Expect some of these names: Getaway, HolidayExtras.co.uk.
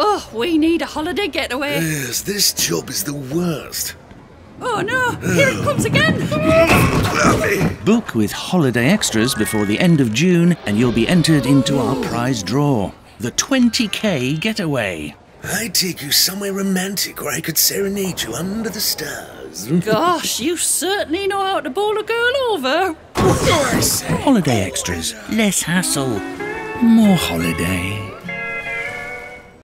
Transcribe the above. Oh, we need a holiday getaway. Yes, this job is the worst. Oh no, here it comes again! Book with Holiday Extras before the end of June and you'll be entered into our prize draw. The 20k getaway. I'd take you somewhere romantic where I could serenade you under the stars. Gosh, you certainly know how to bowl a girl over. Holiday Extras. Less hassle, more holiday.